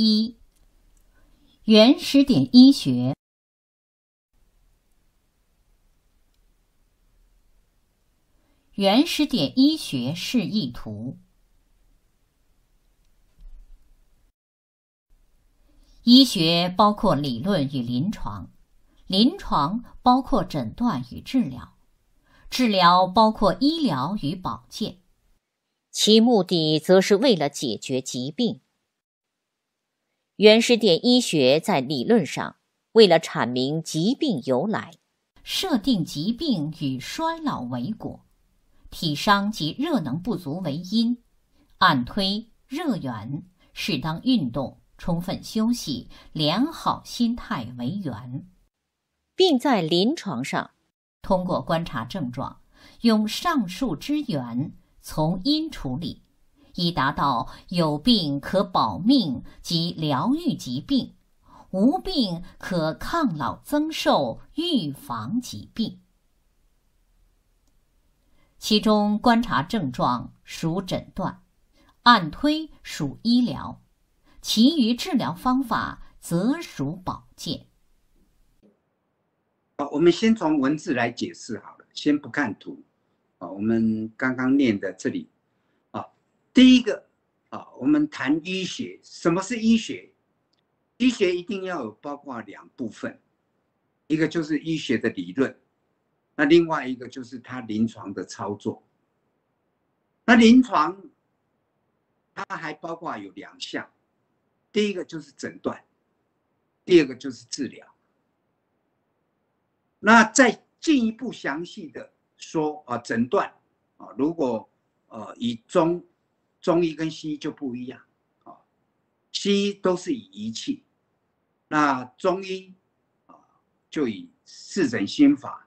一、原始点医学。原始点医学示意图。医学包括理论与临床，临床包括诊断与治疗，治疗包括医疗与保健，其目的则是为了解决疾病。原始点医学在理论上为了阐明疾病由来，设定疾病与衰老为果，体伤及热能不足为因，按推热源，适当运动，充分休息，良好心态为源，并在临床上通过观察症状，用上述之源从因处理，以达到有病可保命及疗愈疾病，无病可抗老增寿，预防疾病。其中观察症状属诊断，按推属医疗，其余治疗方法则属保健。我们先从文字来解释好了，先不看图。我们刚刚念的这里，第一个，我们谈医学，什么是医学？医学一定要有包括两部分，一个就是医学的理论，那另外一个就是它临床的操作。那临床它还包括有两项，第一个就是诊断，第二个就是治疗。那再进一步详细的说，诊断，如果以中医跟西医就不一样，西医都是以仪器，那中医就以四诊心法，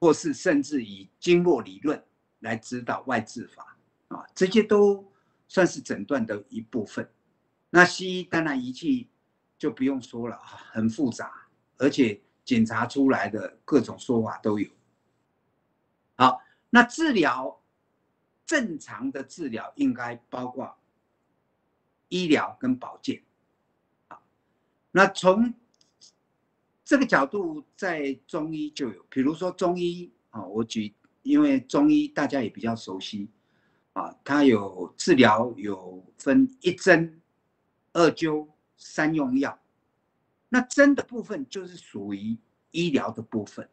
或是甚至以经络理论来指导外治法，这些都算是诊断的一部分。那西医当然仪器就不用说了，很复杂，而且检查出来的各种说法都有。好，那治疗，正常的治疗应该包括医疗跟保健。那从这个角度，在中医就有，比如说中医啊，我举，因为中医大家也比较熟悉啊，它有治疗，有分一针、二灸、三用药，那针的部分就是属于医疗的部分。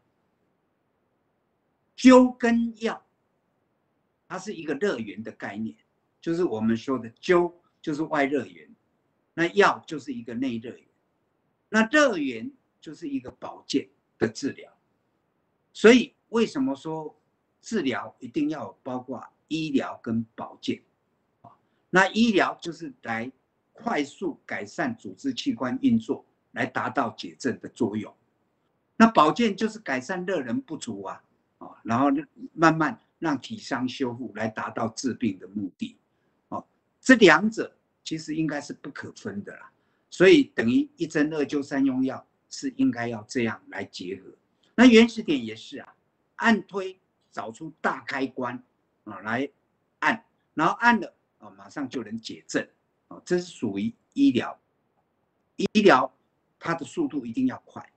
灸跟药，它是一个热源的概念，就是我们说的灸就是外热源，那药就是一个内热源，那热源就是一个保健的治疗。所以为什么说治疗一定要包括医疗跟保健？那医疗就是来快速改善组织器官运作，来达到解症的作用。那保健就是改善热能不足啊，然后慢慢让体伤修复，来达到治病的目的。这两者其实应该是不可分的啦，所以等于一针二灸三用药是应该要这样来结合。那原始点也是啊，按推找出大开关来按，然后按了马上就能解症。这是属于医疗，医疗它的速度一定要快，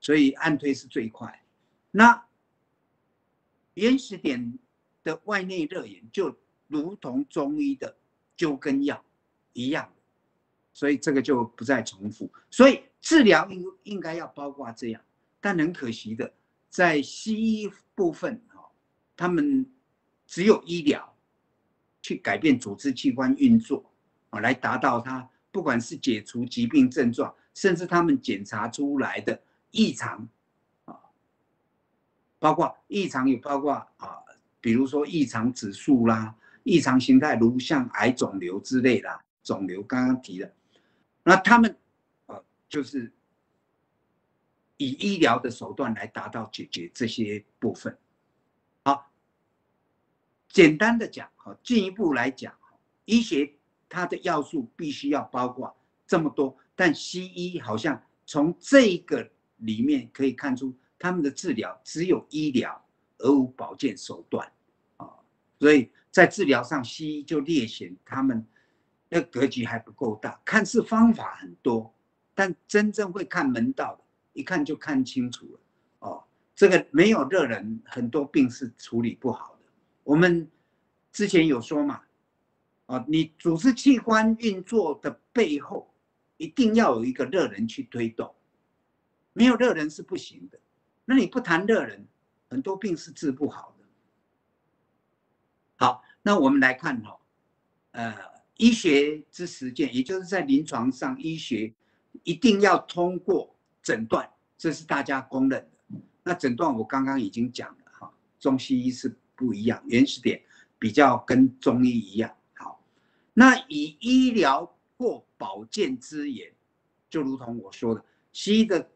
所以按推是最快。那原始点的外内热源就如同中医的灸跟药一样，所以这个就不再重复。所以治疗应该要包括这样，但很可惜的，在西医部分，他们只有医疗去改变组织器官运作，来达到它不管是解除疾病症状，甚至他们检查出来的异常，包括异常也包括比如说异常指数啦、异常形态，如像癌肿瘤之类啦，肿瘤刚刚提了，那他们就是以医疗的手段来达到解决这些部分。好，简单的讲，进一步来讲，医学它的要素必须要包括这么多，但西医好像从这个里面可以看出，他们的治疗只有医疗而无保健手段，所以在治疗上西医就略显他们那格局还不够大，看似方法很多，但真正会看门道的，一看就看清楚了。哦，这个没有热忱，很多病是处理不好的。我们之前有说嘛，哦，你主治器官运作的背后，一定要有一个热忱去推动，没有热忱是不行的。那你不谈热忱，很多病是治不好的。好，那我们来看哈，医学之实践，也就是在临床上，医学一定要通过诊断，这是大家公认的。那诊断我刚刚已经讲了哈，中西医是不一样，原始点比较跟中医一样。好，那以医疗或保健之言，就如同我说的，西医的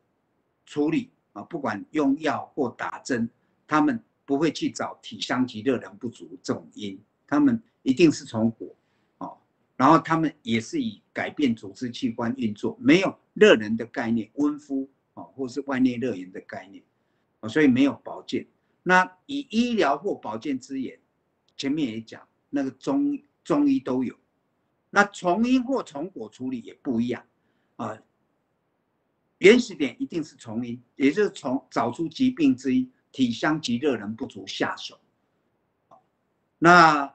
处理。不管用药或打针，他们不会去找体香及热能不足这种因，他们一定是从火，哦，然后他们也是以改变组织器官运作，没有热能的概念，温敷，哦，或是外内热源的概念，哦，所以没有保健。那以医疗或保健之言，前面也讲那个中医都有，那从因或从果处理也不一样，啊。原始点一定是从因，也就是从找出疾病之因，体香及热能不足下手。那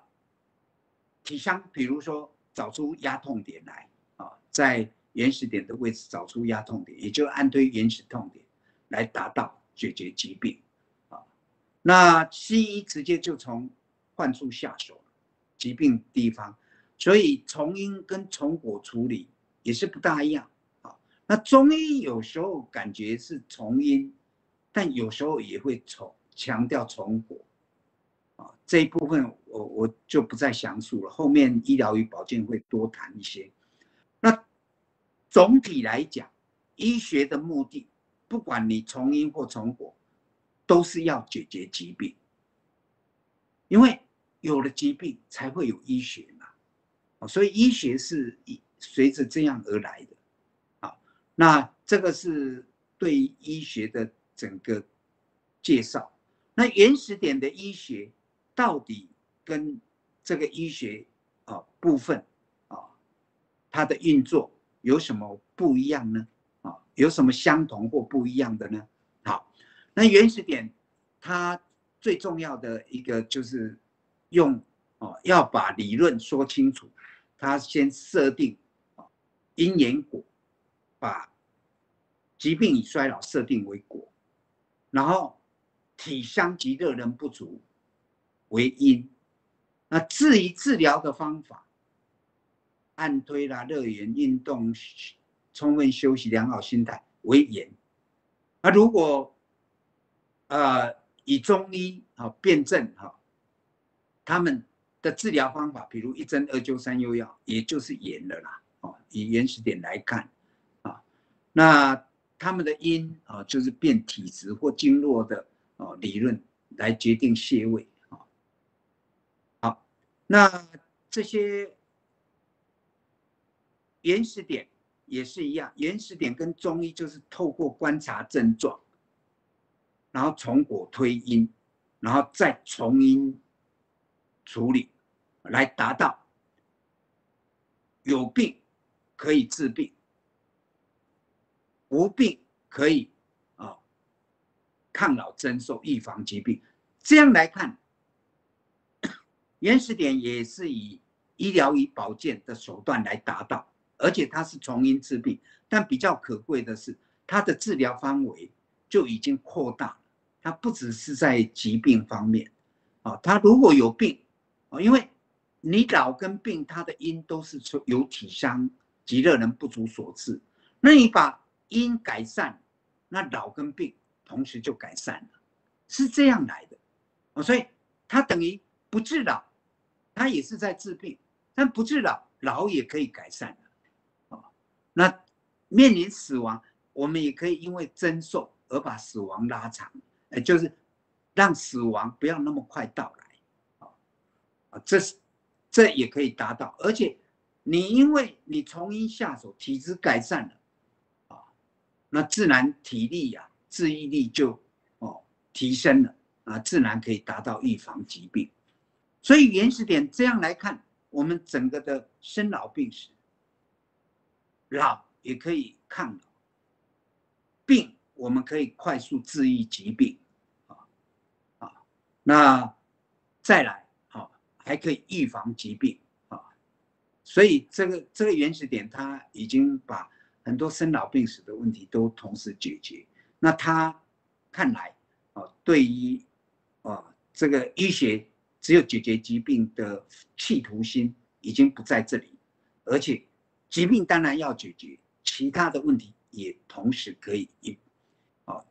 体香，比如说找出压痛点来，在原始点的位置找出压痛点，也就是按推原始痛点来达到解决疾病。那西医直接就从患处下手，疾病地方，所以从因跟从果处理也是不大一样。那中医有时候感觉是从因，但有时候也会强调从果，啊，这一部分我就不再详述了。后面医疗与保健会多谈一些。那总体来讲，医学的目的，不管你从因或从果，都是要解决疾病，因为有了疾病才会有医学嘛，所以医学是随着这样而来的。那这个是对医学的整个介绍。那原始点的医学到底跟这个医学部分它的运作有什么不一样呢？有什么相同或不一样的呢？好，那原始点它最重要的一个就是用要把理论说清楚，它先设定因缘果。把疾病与衰老设定为果，然后体香及热能不足为因。那至于治疗的方法，按推啦、热源、运动、充分休息、良好心态为言。那如果以中医辩证他们的治疗方法，比如一针二灸三用药，也就是言了啦。以原始点来看。那他们的因就是变体质或经络的理论来决定穴位。好，那这些原始点也是一样，原始点跟中医就是透过观察症状，然后从果推因，然后再从因处理，来达到有病可以治病。无病可以抗老增寿，预防疾病。这样来看，原始点也是以医疗与保健的手段来达到，而且它是从因治病。但比较可贵的是，它的治疗范围就已经扩大了，它不只是在疾病方面啊。它如果有病啊，因为你老跟病，它的因都是由体香及热能不足所致，那你把因改善，那老跟病同时就改善了，是这样来的。所以它等于不治老，它也是在治病，但不治老，老也可以改善了。那面临死亡，我们也可以因为增寿而把死亡拉长，就是让死亡不要那么快到来，这也可以达到。而且你因为你从因下手，体质改善了。那自然体力啊，自愈力就提升了啊，自然可以达到预防疾病。所以原始点这样来看，我们整个的生老病死，老也可以抗老，病我们可以快速治愈疾病，那再来还可以预防疾病，所以这个原始点它已经把很多生老病死的问题都同时解决。那它看来对于这个医学只有解决疾病的企图心已经不在这里，而且疾病当然要解决，其他的问题也同时可以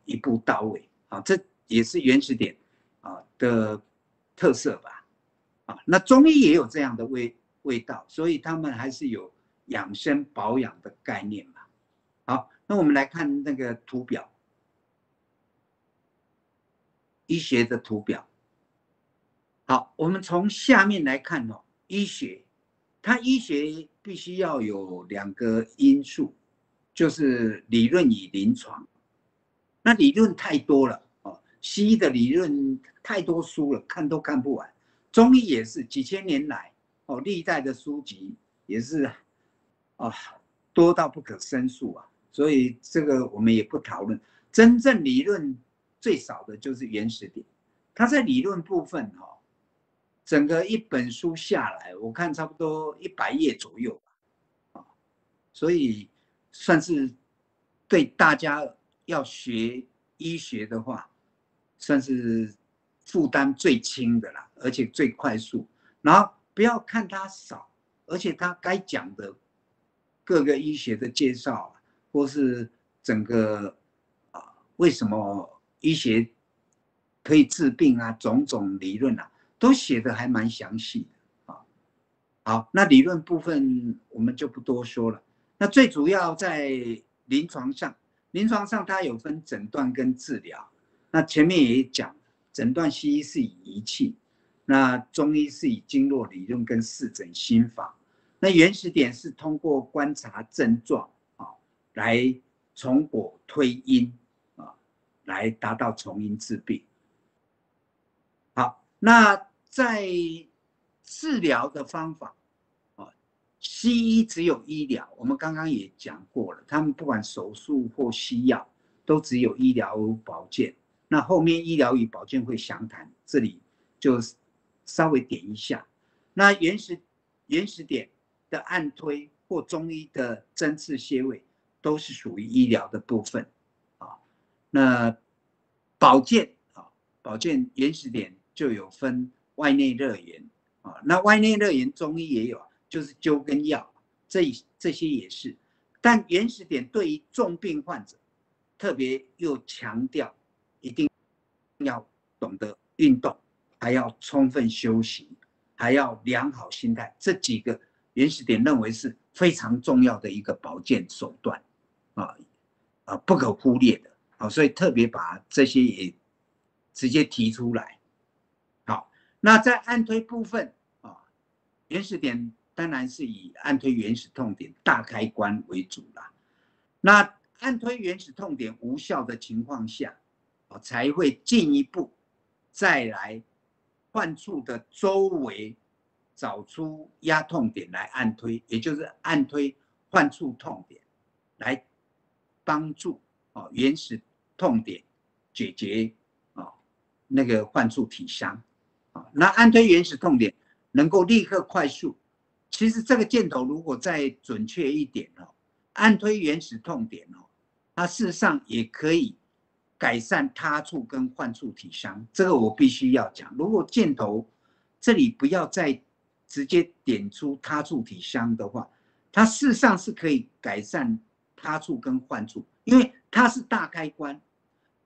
一步到位，这也是原始点的特色吧。那中医也有这样的味道，所以他们还是有养生保养的概念嘛。好，那我们来看那个图表，医学的图表。好，我们从下面来看医学，它医学必须要有两个因素，就是理论与临床。那理论太多了，西医的理论太多书了，看都看不完。中医也是几千年来，历代的书籍也是多到不可胜数啊。所以这个我们也不讨论。真正理论最少的就是原始点，它在理论部分整个一本书下来，我看差不多100页左右吧，所以算是对大家要学医学的话，算是负担最轻的啦，而且最快速。然后不要看它少，而且它该讲的各个医学的介绍，或是整个为什么医学可以治病啊，种种理论啊，都写的还蛮详细的。好，那理论部分我们就不多说了。那最主要在临床上它有分诊断跟治疗。那前面也讲，诊断西医是以仪器，那中医是以经络理论跟四诊心法。那原始点是通过观察症状来从果推因，来达到从因治病。好，那在治疗的方法，西医只有医疗，我们刚刚也讲过了，他们不管手术或西药都只有医疗保健。那后面医疗与保健会详谈，这里就稍微点一下。那原始点的按推或中医的针刺穴位都是属于医疗的部分。那保健原始点就有分外内热源，那外内热源中医也有，就是灸跟药，这些也是。但原始点对于重病患者特别又强调一定要懂得运动，还要充分休息，还要良好心态，这几个原始点认为是非常重要的一个保健手段，不可忽略的，所以特别把这些也直接提出来。好，那在按推部分，原始点当然是以按推原始痛点大开关为主啦。那按推原始痛点无效的情况下，才会进一步再来患处的周围找出压痛点来按推，也就是按推患处痛点，来帮助原始痛点解决那个患处体伤。那按推原始痛点能够立刻快速，其实这个箭头如果再准确一点，按推原始痛点它事实上也可以改善他处跟患处体伤，这个我必须要讲。如果箭头这里不要再直接点出他处体伤的话，它事实上是可以改善他处跟患处，因为它是大开关。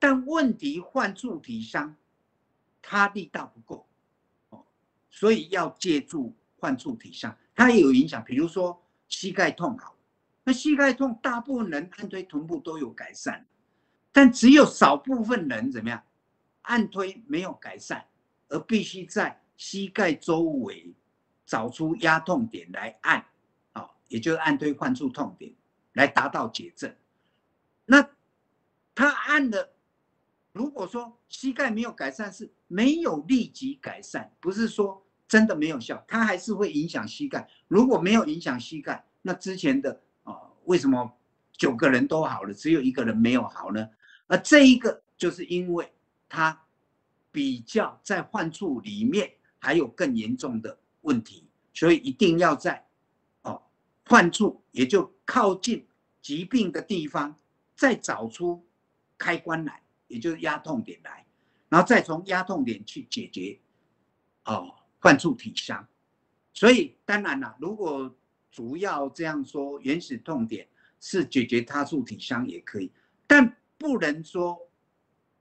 但问题患处体伤，它力道不够，所以要借助患处体伤，它也有影响。比如说膝盖痛好，那膝盖痛大部分人按推臀部都有改善，但只有少部分人怎么样，按推没有改善，而必须在膝盖周围找出压痛点来按，也就是按推患处痛点来达到解症。那他按的，如果说膝盖没有改善，是没有立即改善，不是说真的没有效，它还是会影响膝盖。如果没有影响膝盖，那之前的为什么9个人都好了，只有1个人没有好呢？而这一个就是因为它比较在患处里面还有更严重的问题，所以一定要在患处，也就靠近疾病的地方，再找出开关来，也就是压痛点来，然后再从压痛点去解决患处体伤。所以当然啦，如果主要这样说，原始痛点是解决他处体伤也可以，但不能说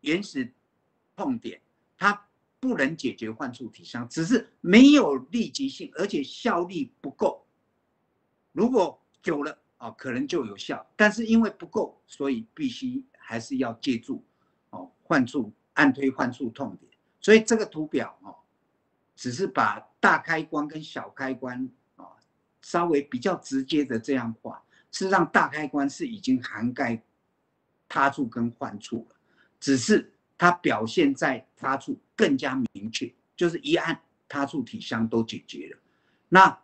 原始痛点它不能解决患处体伤，只是没有立即性，而且效力不够。如果久了可能就有效，但是因为不够，所以必须还是要借助患处按推患处痛点。所以这个图表只是把大开关跟小开关稍微比较直接的这样画，事实上大开关是已经涵盖他处跟患处了，只是它表现在他处更加明确，就是一按他处体伤都解决了，那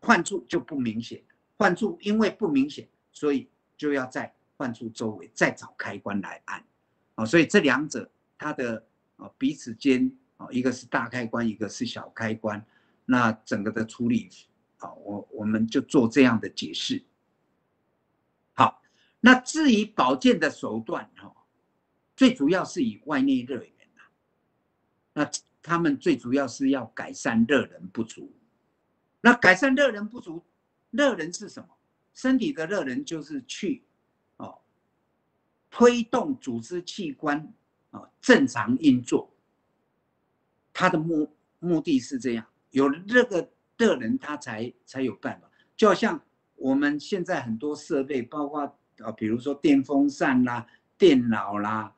患处就不明显。患处因为不明显，所以就要在患处周围再找开关来按所以这两者它的彼此间一个是大开关，一个是小开关，那整个的处理我们就做这样的解释。好，那至于保健的手段最主要是以外内热源那他们最主要是要改善热能不足。那改善热能不足，热能是什么？身体的热能就是去推动组织器官正常运作，它的目的是这样，有这个热能它才有办法。就好像我们现在很多设备，包括比如说电风扇啦、电脑啦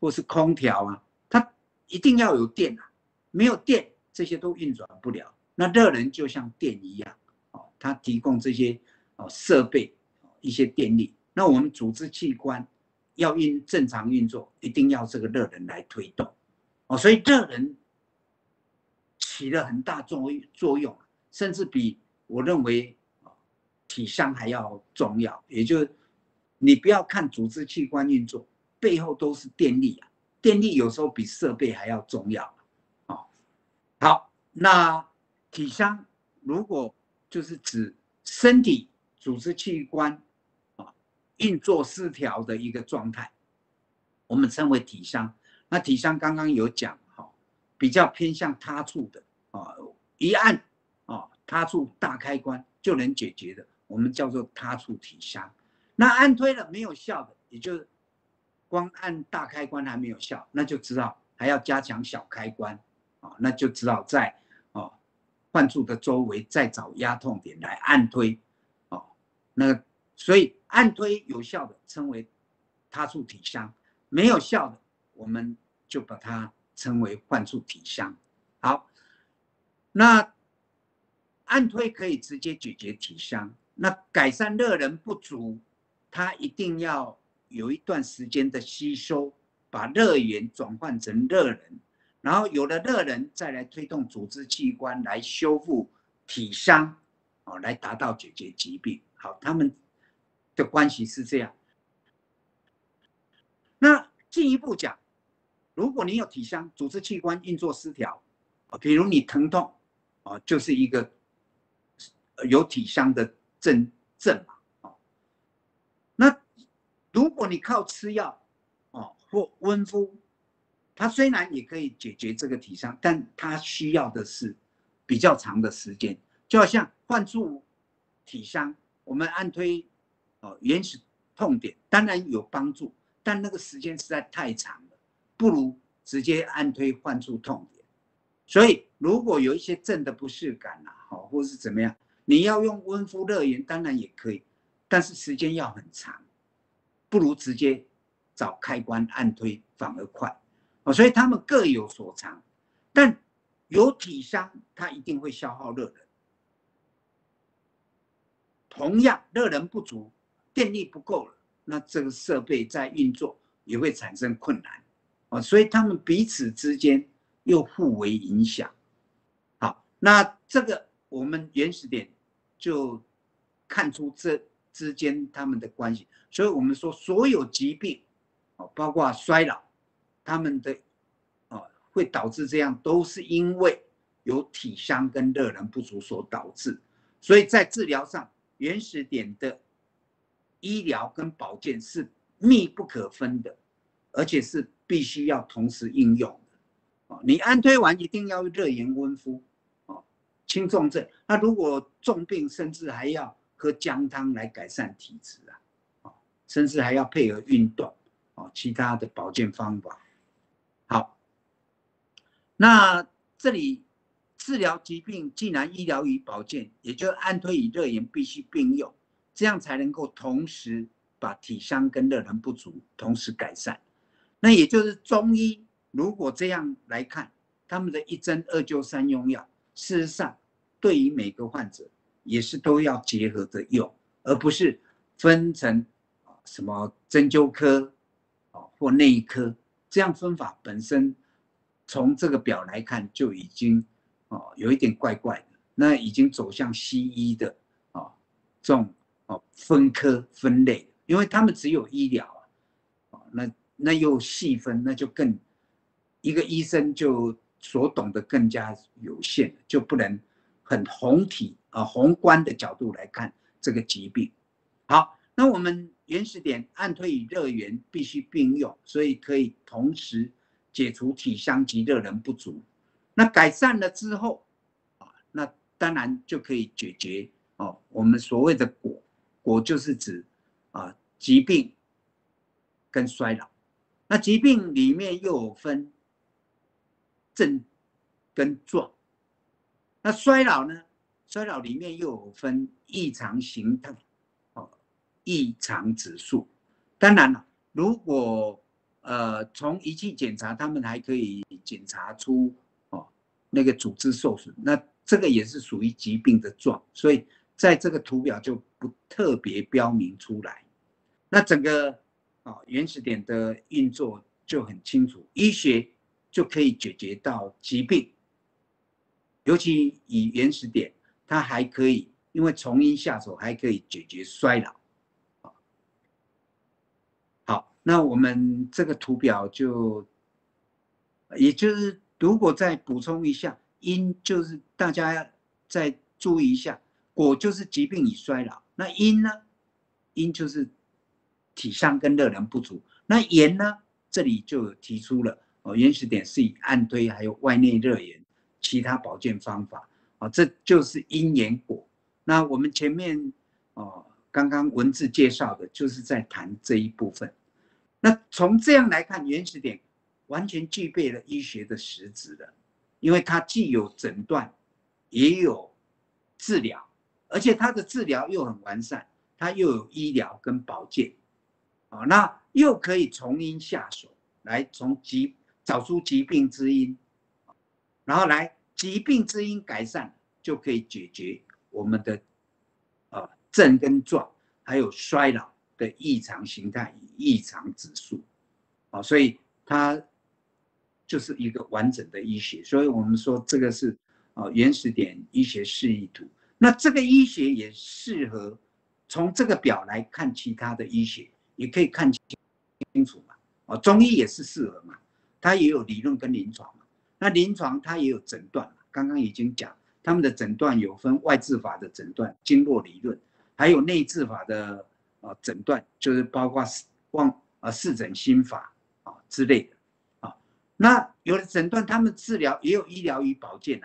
或是空调啊，它一定要有电没有电这些都运转不了。那热能就像电一样它提供这些设备一些电力。那我们组织器官要正常运作，一定要这个热能来推动所以热能起了很大作用，甚至比我认为体伤还要重要。也就是你不要看组织器官运作，背后都是电力电力有时候比设备还要重要好，那体伤如果就是指身体组织器官运作失调的一个状态，我们称为体伤。那体伤刚刚有讲比较偏向他处的一按他处大开关就能解决的，我们叫做他处体伤。那按推了没有效的，也就是光按大开关还没有效，那就知道还要加强小开关那就知道在患处的周围再找压痛点来按推那所以按推有效的称为他处体伤，没有效的我们就把它称为患处体伤。好，那按推可以直接解决体伤，那改善热能不足，它一定要有一段时间的吸收，把热源转换成热能，然后有了热能再来推动组织器官来修复体伤来达到解决疾病。好，他们的关系是这样。那进一步讲，如果你有体伤，组织器官运作失调比如你疼痛就是一个有体伤的症嘛那如果你靠吃药或温敷，它虽然也可以解决这个体伤，但它需要的是比较长的时间。就好像患处体伤，我们按推原始痛点当然有帮助，但那个时间实在太长了，不如直接按推患处痛点。所以如果有一些症的不适感或是怎么样，你要用温敷热源当然也可以，但是时间要很长，不如直接找开关按推反而快所以他们各有所长。但有体伤它一定会消耗热能，同样热能不足，电力不够了，那这个设备在运作也会产生困难所以他们彼此之间又互为影响。好，那这个我们原始点就看出这之间他们的关系，所以我们说所有疾病，包括衰老，他们的会导致这样，都是因为有体伤跟热能不足所导致。所以在治疗上，原始点的医疗跟保健是密不可分的，而且是必须要同时应用的。你安推完一定要热盐温敷。轻重症，那如果重病，甚至还要喝姜汤来改善体质啊，甚至还要配合运动啊，其他的保健方法。好，那这里治疗疾病，既然医疗与保健，也就是安推与热盐必须并用，这样才能够同时把体伤跟热能不足同时改善。那也就是中医，如果这样来看，他们的一针二灸三用药。事实上，对于每个患者也是都要结合着用，而不是分成什么针灸科或内科，这样分法本身从这个表来看就已经有一点怪怪的，那已经走向西医的这种分科分类，因为他们只有医疗那又细分，那就更一个医生就。所懂的更加有限，就不能很宏观的角度来看这个疾病。好，那我们原始点按推与热源必须并用，所以可以同时解除体伤及热能不足。那改善了之后，那当然就可以解决我们所谓的果就是指疾病跟衰老。那疾病里面又有分。症跟状，那衰老呢？衰老里面又有分异常形态、异常指数。当然了，如果从仪器检查，他们还可以检查出那个组织受损，那这个也是属于疾病的状，所以在这个图表就不特别标明出来。那整个原始点的运作就很清楚，医学。就可以解决到疾病，尤其以原始点，它还可以，因为从因下手还可以解决衰老。好，那我们这个图表就，也就是如果再补充一下，因就是大家再注意一下，果就是疾病与衰老，那因呢？因就是体伤跟热能不足，那盐呢？这里就提出了。原始点是以按推还有外内热盐其他保健方法这就是因盐果。那我们前面刚刚文字介绍的就是在谈这一部分。那从这样来看，原始点完全具备了医学的实质了，因为它既有诊断也有治疗，而且它的治疗又很完善，它又有医疗跟保健那又可以从因下手来从找出疾病之因，然后来疾病之因改善，就可以解决我们的症跟状，还有衰老的异常形态、异常指数，所以它就是一个完整的医学。所以我们说这个是原始点医学示意图。那这个医学也适合从这个表来看其他的医学，也可以看清楚嘛。中医也是适合嘛。它也有理论跟临床嘛，那临床它也有诊断嘛，刚刚已经讲，他们的诊断有分外治法的诊断、经络理论，还有内治法的诊断，就是包括四诊心法之类的那有的诊断，他们治疗也有医疗与保健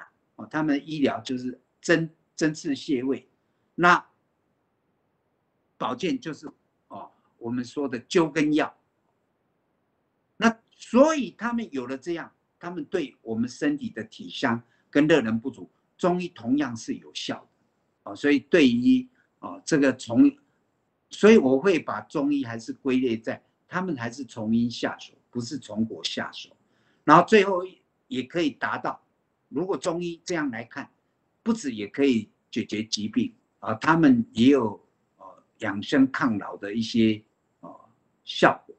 他们医疗就是针刺穴位，那保健就是我们说的灸跟药。所以他们有了这样，他们对我们身体的体伤跟热能不足，中医同样是有效的所以对于这个所以我会把中医还是归类在他们还是从因下手，不是从果下手。然后最后也可以达到，如果中医这样来看，不止也可以解决疾病他们也有养生抗老的一些效果。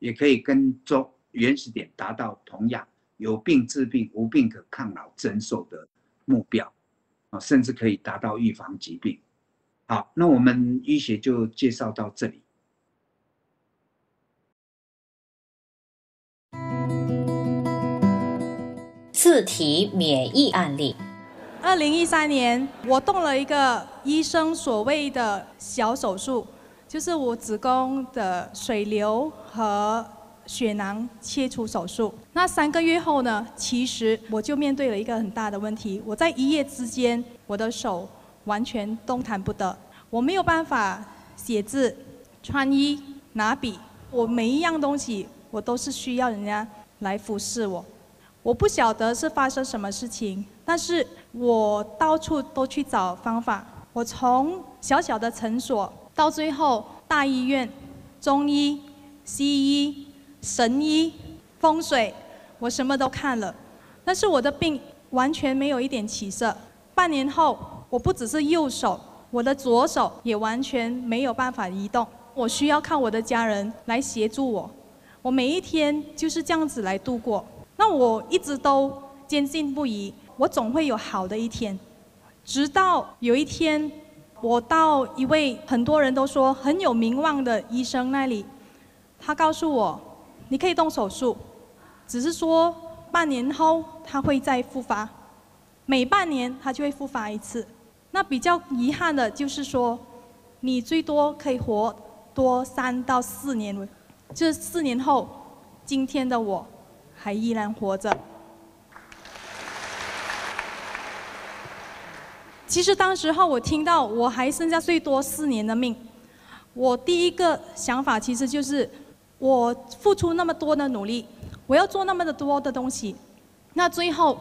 也可以跟原始点达到同样有病治病、无病可抗老增寿的目标，啊，甚至可以达到预防疾病。好，那我们医学就介绍到这里。自体免疫案例。2013年，我动了一个医生所谓的小手术，就是我子宫的水瘤和血囊切除手术。那3个月后呢，其实我就面对了一个很大的问题，我在一夜之间，我的手完全动弹不得，我没有办法写字、穿衣、拿笔，我每一样东西我都是需要人家来服侍我。 我不晓得是发生什么事情，但是我到处都去找方法。我从小小的诊所到最后大医院、中医、西医、神医、风水，我什么都看了，但是我的病完全没有一点起色。半年后，我不只是右手，我的左手也完全没有办法移动。我需要靠我的家人来协助我，我每一天就是这样子来度过。 那我一直都坚信不疑，我总会有好的一天。直到有一天，我到一位很多人都说很有名望的医生那里，他告诉我，你可以动手术，只是说半年后他会再复发，每半年他就会复发一次。那比较遗憾的就是说，你最多可以活多3到4年，就是4年后，今天的我 还依然活着。其实当时候我听到我还剩下最多4年的命，我第一个想法其实就是，我付出那么多的努力，我要做那么多的东西，那最后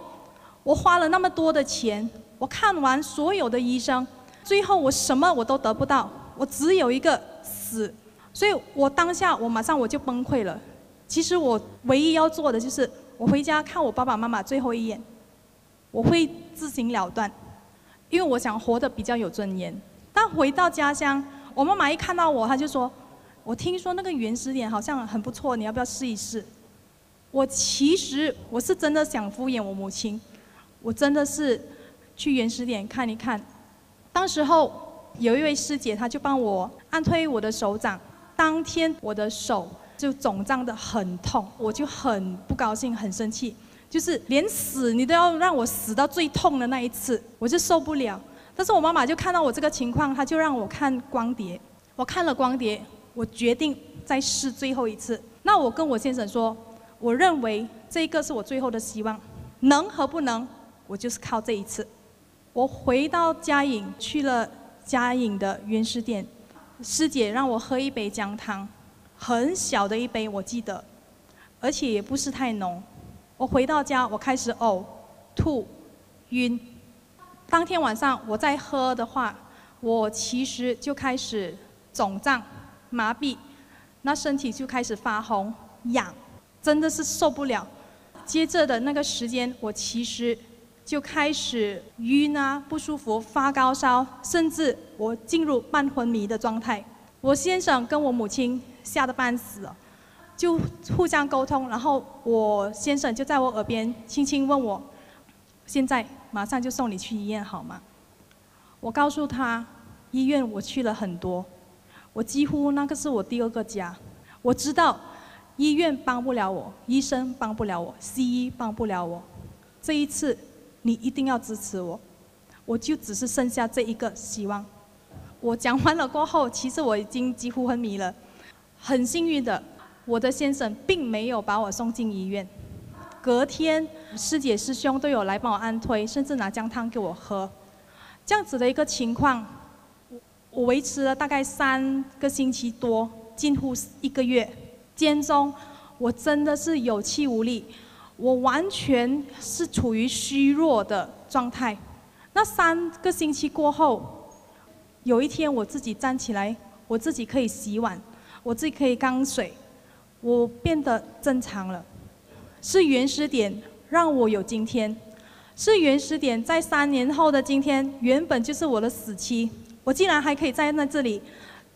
我花了那么多的钱，我看完所有的医生，最后我什么我都得不到，我只有一个死，所以我当下马上就崩溃了。 其实我唯一要做的就是，我回家看我爸爸妈妈最后一眼，我会自行了断，因为我想活得比较有尊严。但回到家乡，我妈妈一看到我，她就说：“我听说那个原始点好像很不错，你要不要试一试？”我其实我是真的想敷衍我母亲，我真的是去原始点看一看。当时候有一位师姐，她就帮我按推我的手掌，当天我的手 就肿胀得很痛，我就很不高兴，很生气，就是连死你都要让我死到最痛的那一次，我就受不了。但是我妈妈就看到我这个情况，她就让我看光碟。我看了光碟，我决定再试最后一次。那我跟我先生说，我认为这个是我最后的希望，能和不能，我就是靠这一次。我回到嘉颖，去了嘉颖的原始点，师姐让我喝一杯姜汤， 很小的一杯，我记得，而且也不是太浓。我回到家，我开始呕、吐、晕。当天晚上我再喝的话，我其实就开始肿胀、麻痹，那身体就开始发红、痒，真的是受不了。接着的那个时间，我其实就开始晕啊、不舒服、发高烧，甚至我进入半昏迷的状态。我先生跟我母亲 吓得半死了，就互相沟通。然后我先生就在我耳边轻轻问我：“现在马上就送你去医院好吗？”我告诉他，医院我去了很多，我几乎那个是我第2个家。我知道医院帮不了我，医生帮不了我，西医帮不了我。这一次你一定要支持我，我就只是剩下这一个希望。我讲完了过后，其实我已经几乎昏迷了。 很幸运的，我的先生并没有把我送进医院。隔天，师姐师兄都有来帮我按推，甚至拿姜汤给我喝。这样子的一个情况，我维持了大概3个星期多，近乎1个月。间中，我真的是有气无力，我完全是处于虚弱的状态。那3个星期过后，有一天我自己站起来，我自己可以洗碗， 我自己可以缸水，我变得正常了。是原始点让我有今天，是原始点在3年后的今天，原本就是我的死期，我竟然还可以在那这里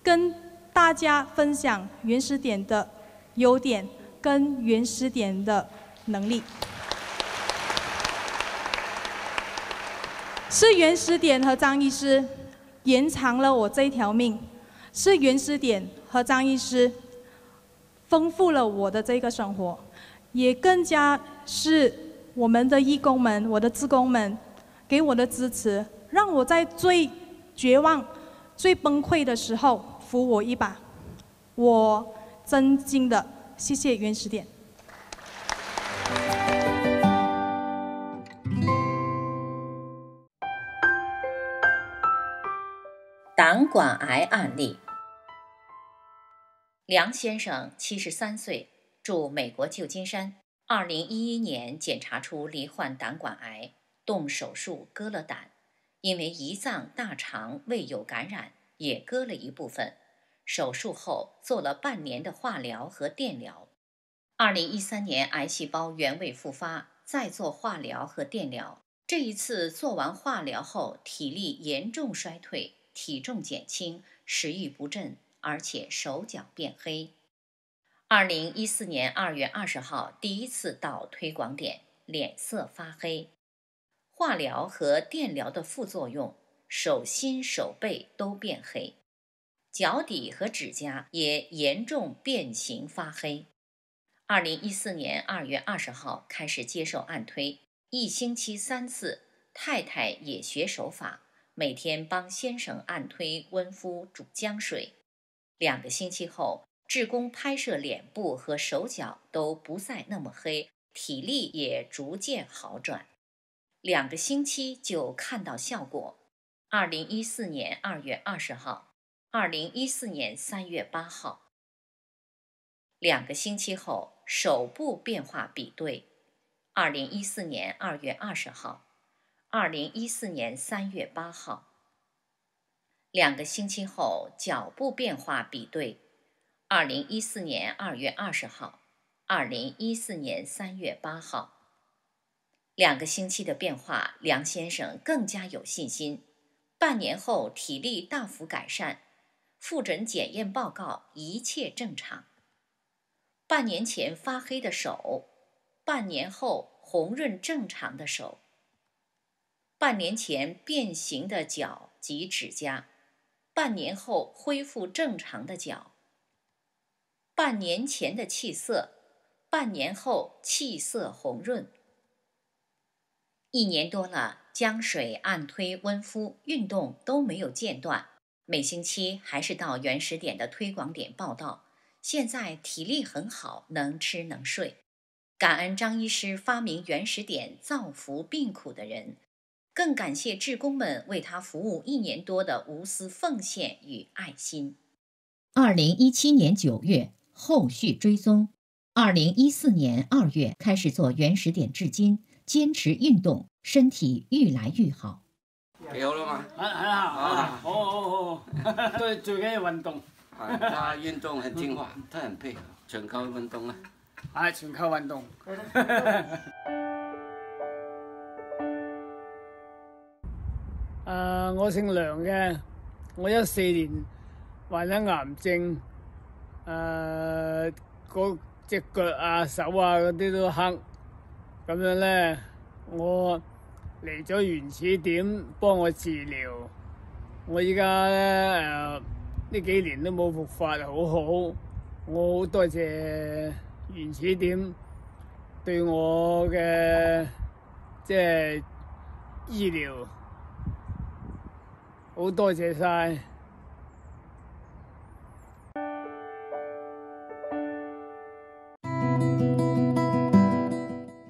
跟大家分享原始点的优点跟原始点的能力。是原始点和张医师延长了我这一条命，是原始点和张医师丰富了我的这个生活，也更加是我们的义工们、我的志工们给我的支持，让我在最绝望、最崩溃的时候扶我一把。我真心的谢谢原始点。 胆管癌案例。梁先生73岁，住美国旧金山。2011年检查出罹患胆管癌，动手术割了胆，因为胰脏、大肠、胃有感染，也割了一部分。手术后做了半年的化疗和电疗。2013年癌细胞原位复发，再做化疗和电疗。这一次做完化疗后，体力严重衰退。 体重减轻，食欲不振，而且手脚变黑。2014年2月20号第一次到推广点，脸色发黑。化疗和电疗的副作用，手心、手背都变黑，脚底和指甲也严重变形发黑。2014年2月20号开始接受按推，1星期3次。太太也学手法。 每天帮先生按推、温敷、煮姜水。2个星期后，志工拍摄脸部和手脚都不再那么黑，体力也逐渐好转。2个星期就看到效果。2014年2月20号，2014年3月8号。2个星期后，手部变化比对。2014年2月20号。 2014年3月8号，2个星期后脚部变化比对。2014年2月20号，2014年3月8号，2个星期的变化，梁先生更加有信心。半年后体力大幅改善，复诊检验报告一切正常。半年前发黑的手，半年后红润正常的手。 半年前变形的脚及指甲，半年后恢复正常的脚。半年前的气色，半年后气色红润。1年多了，姜水、按推、温敷、运动都没有间断，每星期还是到原始点的推广点报道。现在体力很好，能吃能睡。感恩张医师发明原始点，造福病苦的人。 更感谢志工们为他服务1年多的无私奉献与爱心。2017年9月，后续追踪。2014年2月开始做原始点，至今坚持运动，身体愈来愈好。幾好啦嘛！很好，好。對，最緊要運動。他運動很聽話，他很配合，全靠運動啊！全靠運動。我姓梁嘅，我14年患咗癌症，嗰隻腳啊、手啊嗰啲都黑，咁樣咧，我嚟咗原始點幫我治療，我依家咧呢幾年都冇復發，好好，我好多謝原始點對我嘅即係醫療。 好多謝曬！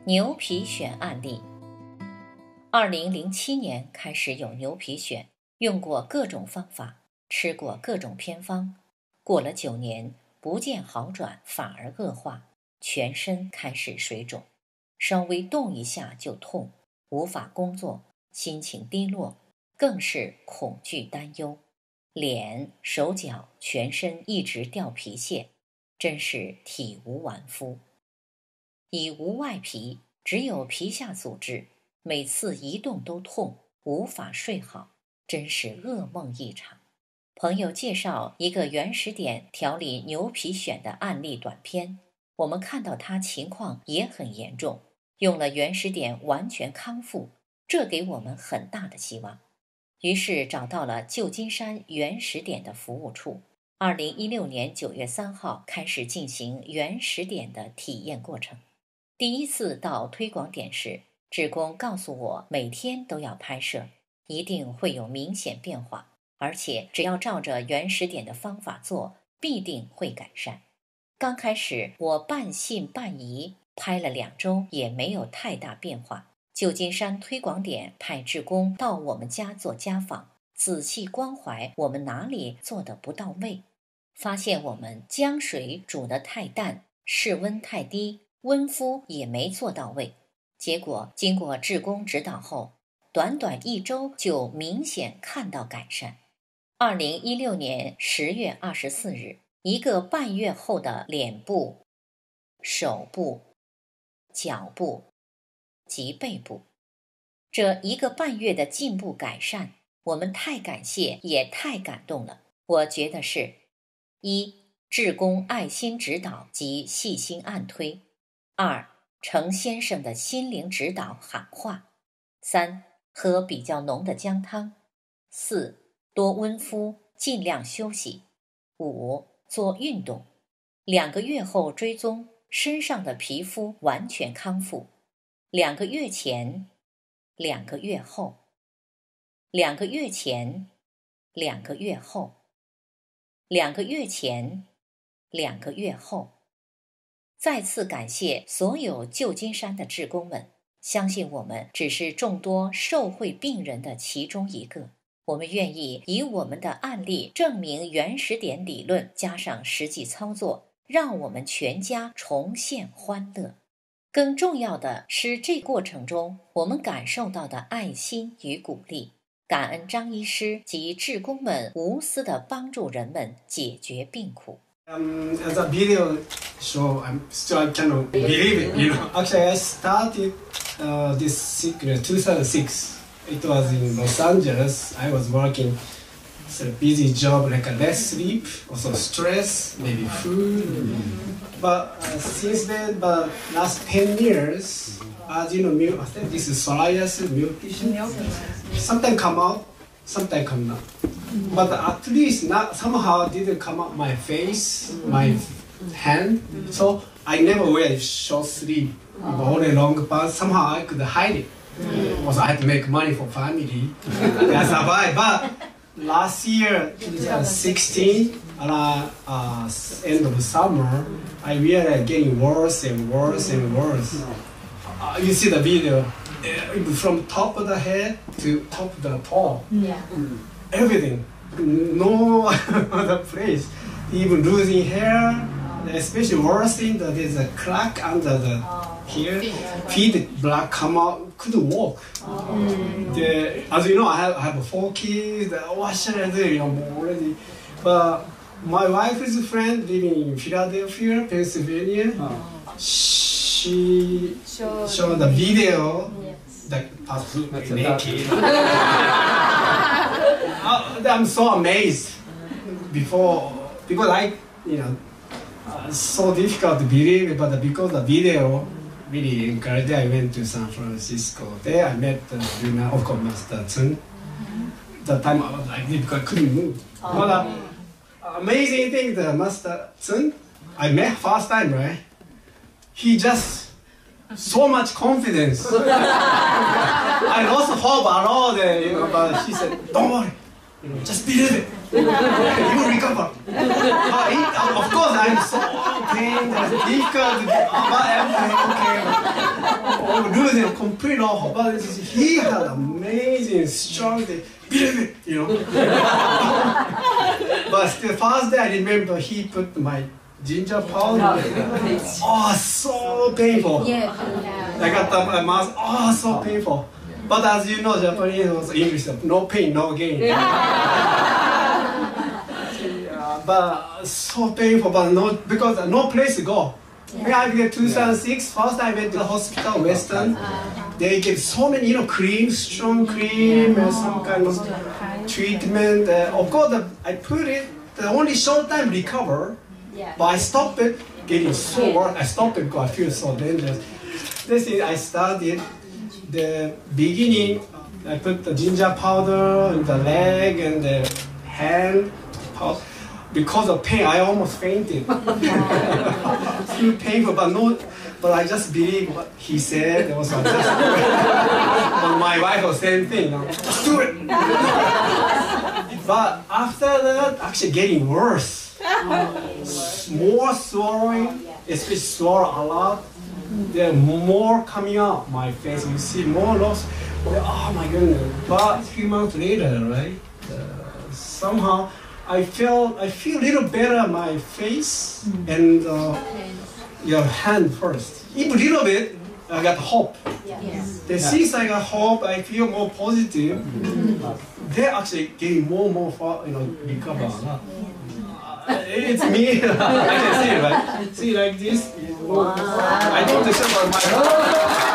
牛皮癣案例。2007年开始有牛皮癣，用过各种方法，吃过各种偏方，过了9年不见好转，反而恶化，全身开始水肿，稍微动一下就痛，无法工作，心情低落。 更是恐惧担忧，脸、手脚、全身一直掉皮屑，真是体无完肤。已无外皮，只有皮下组织，每次一动都痛，无法睡好，真是噩梦一场。朋友介绍一个原始点调理牛皮癣的案例短片，我们看到他情况也很严重，用了原始点完全康复。这给我们很大的希望。于是找到了旧金山原始点的服务处，2016年9月3号开始进行原始点的体验过程。第一次到推广点时，志工告诉我每天都要拍摄，一定会有明显变化，而且只要照着原始点的方法做，必定会改善。刚开始我半信半疑，拍了2周也没有太大变化。旧金山推广点派志工到我们家做家访，仔细关怀我们哪里做得不到位，发现我们将水煮得太淡，室温太低，温敷也没做到位。结果经过志工指导后，短短1周就明显看到改善。2016年10月24日，一个半月后的脸部、手部、脚部及背部，这一个半月的进步改善，我们太感谢也太感动了。我觉得是：一、志工爱心指导及细心按推；2、程先生的心灵指导喊话；3、喝比较浓的姜汤；4、多温敷，尽量休息；5、做运动。2个月后追踪，身上的皮肤完全康复。2个月前，2个月后，2个月前，2个月后，2个月前，2个月后。再次感谢所有旧金山的志工们，相信我们只是众多受惠病人的其中一个。我们愿意以我们的案例证明原始点理论加上实际操作，让我们全家重现欢乐。更重要的是，这过程中我们感受到的爱心与鼓励，感恩张医师及志工们无私地帮助人们解决病苦。As a video show, I'm still I cannot believe it. You know, actually I started this secret 2006. It was in Los Angeles. I was working. It's a busy job, like a less sleep, also stress, maybe food. But since then, but last 10 years, as you know, I think this is psoriasis, mutation. Sometimes come out, sometimes come out. But at least not somehow didn't come out my face, my hand. So I never wear short sleeve, only long pants. Somehow I could hide it. Also I had to make money for family. I survived, but. Last year, 2016, around end of summer, I realized getting worse and worse and worse. You see the video, from top of the head to top of the toe. Yeah. Everything, no other place. Even losing hair, especially worse thing that there's a crack under the here, feet black come out, couldn't walk. As you know, I have 4 kids, what should I do, you know, already. But my wife is a friend living in Philadelphia, Pennsylvania. She showed the video, that absolutely naked. I'm so amazed before, because I, you know, it's so difficult to believe it, but because the video, really encouraged. I went to San Francisco. There I met Rina, of course, Master Tsung. The time I did because I couldn't move. But amazing thing, the Master Tsung, I met first time, right? He just so much confidence. I lost hope a lot, you know, but she said, "Don't worry, you know, just believe it. You will recover." Of course, I'm so pained, difficult, but everything okay. Losing complete hope, but he had amazing, strong, believe it, you know. But still, first day I remember he put my ginger powder. Oh, so painful. I got my mask. Oh, so painful. But as you know, Japanese also English, no pain, no gain. But so painful, but no, because no place to go. I get 2006, first I went to the hospital, Western. They gave so many, you know, cream, strong cream, some kind of treatment. Of course, I put it, the only short time recover, but I stopped it, getting so worse. I stopped it because I feel so dangerous. This is, I started the beginning, I put the ginger powder in the leg and the hand, because of pain, I almost fainted. Still painful, but no. But I just believe what he said. Also, just but my wife was saying thing. Just do it. But after that, actually getting worse. More swallowing, especially swallow a lot. There more coming out my face. You see more loss. Oh my goodness! But a few months later, right? Somehow, I feel a little better my face and. Your hand first. Even a little bit, I got hope. Yes. The since I got hope, I feel more positive. They're actually getting more and more far, recover. It's me. I can see it, right? See, like this. Wow. I don't accept my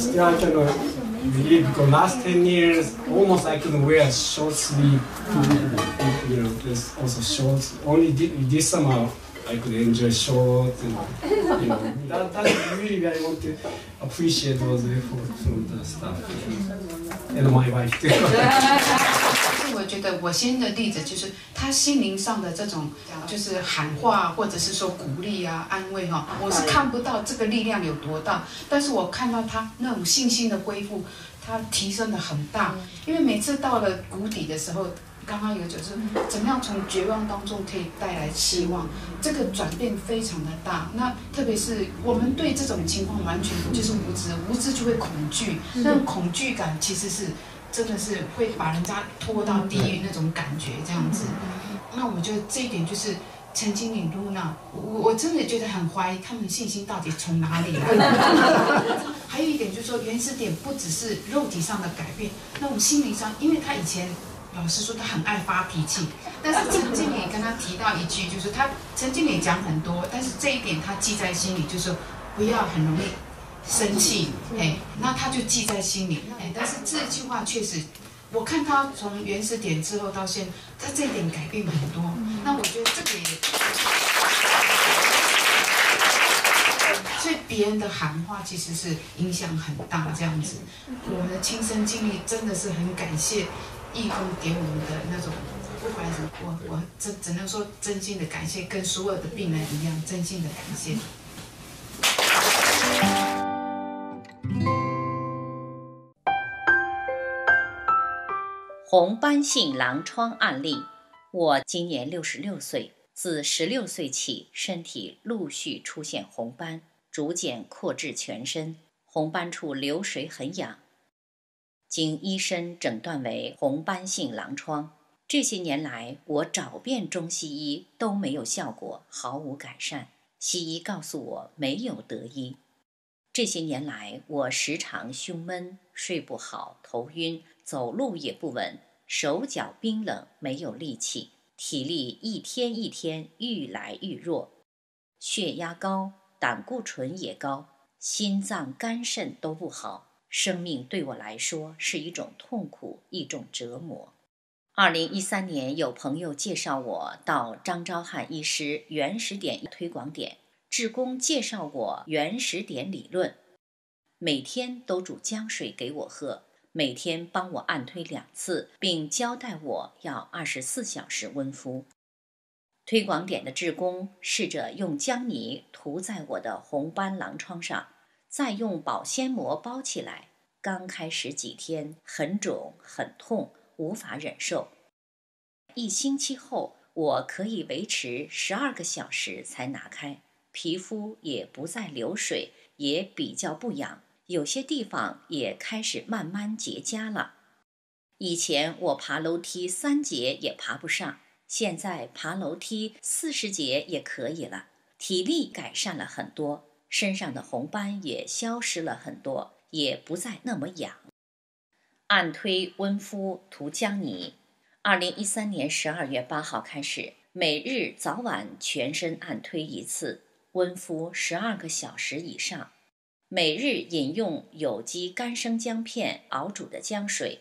Still, I cannot believe because last 10 years almost I couldn't wear a short sleeve. There's also shorts. Only this summer I could enjoy shorts. That's really what I want to appreciate those efforts from the staff and my wife too. 我觉得我先的例子就是他心灵上的这种，就是喊话或者是说鼓励啊、安慰哈、我是看不到这个力量有多大，但是我看到他那种信心的恢复，他提升的很大。因为每次到了谷底的时候，刚刚有就是怎么样从绝望当中可以带来希望，这个转变非常的大。那特别是我们对这种情况完全就是无知，无知就会恐惧，那种恐惧感其实是。 真的是会把人家拖到地狱那种感觉，这样子。那我觉得这一点就是陈经理、露娜，我真的觉得很怀疑他们信心到底从哪里来。还有一点就是说，原始点不只是肉体上的改变，那我们心理上，因为他以前老师说他很爱发脾气，但是陈经理跟他提到一句，就是他陈经理讲很多，但是这一点他记在心里，就是说不要很容易。 生气，那他就记在心里，但是这句话确实，我看他从原始点之后到现在，他这一点改变很多。那我觉得这个也，所以别人的喊话其实是影响很大，这样子。我们的亲身经历真的是很感谢义工给我们的那种，不管是我只能说真心的感谢，跟所有的病人一样，真心的感谢。红斑性狼疮案例，我今年66岁，自16岁起，身体陆续出现红斑，逐渐扩至全身，红斑处流水很痒，经医生诊断为红斑性狼疮。这些年来，我找遍中西医都没有效果，毫无改善。西医告诉我没有得医。这些年来，我时常胸闷、睡不好、头晕。 走路也不稳，手脚冰冷，没有力气，体力一天一天愈来愈弱，血压高，胆固醇也高，心脏、肝肾都不好。生命对我来说是一种痛苦，一种折磨。2013年，有朋友介绍我到张昭汉医师原始点推广点，志工介绍我原始点理论，每天都煮姜水给我喝。 每天帮我按推2次，并交代我要24小时温敷。推广点的志工试着用姜泥涂在我的红斑狼疮上，再用保鲜膜包起来。刚开始几天很肿很痛，无法忍受。1星期后，我可以维持12个小时才拿开，皮肤也不再流水，也比较不痒。 有些地方也开始慢慢结痂了。以前我爬楼梯3节也爬不上，现在爬楼梯40节也可以了。体力改善了很多，身上的红斑也消失了很多，也不再那么痒。按推、温敷、涂姜泥。2013年12月8号开始，每日早晚全身按推一次，温敷12个小时以上。每日饮用有机干生姜片熬煮的姜水，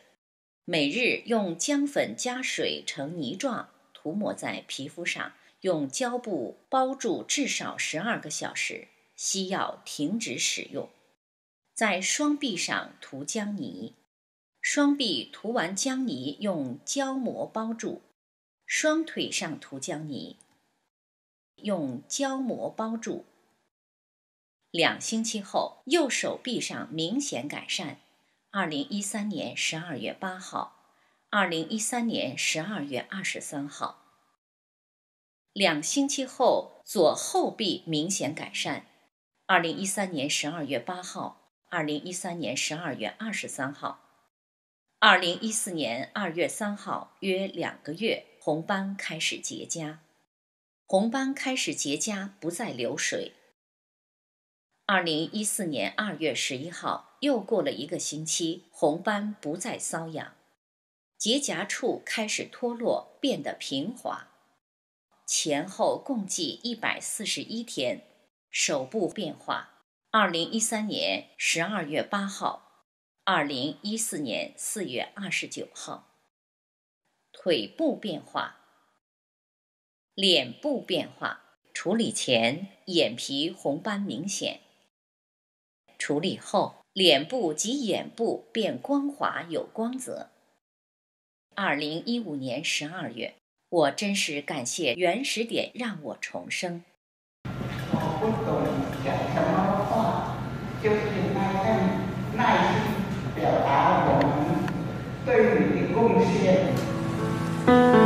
每日用姜粉加水成泥状涂抹在皮肤上，用胶布包住至少12个小时，西药停止使用。在双臂上涂姜泥，双臂涂完姜泥用胶膜包住，双腿上涂姜泥，用胶膜包住。2星期后，右手臂上明显改善。2013年12月8号，2013年12月23号。2星期后，左后臂明显改善。2013年12月8号，2013年12月23号。2014年2月3号，约2个月，红斑开始结痂。红斑开始结痂，不再流水。2014年2月11号，又过了1个星期，红斑不再瘙痒，结痂处开始脱落，变得平滑。前后共计141天，手部变化。2013年12月8号，2014年4月29号。腿部变化，脸部变化。处理前，眼皮红斑明显。处理后，脸部及眼部变光滑有光泽。2015年12月，我真是感谢原始点让我重生。我不懂讲什么话，就是耐心表达我们对你的贡献。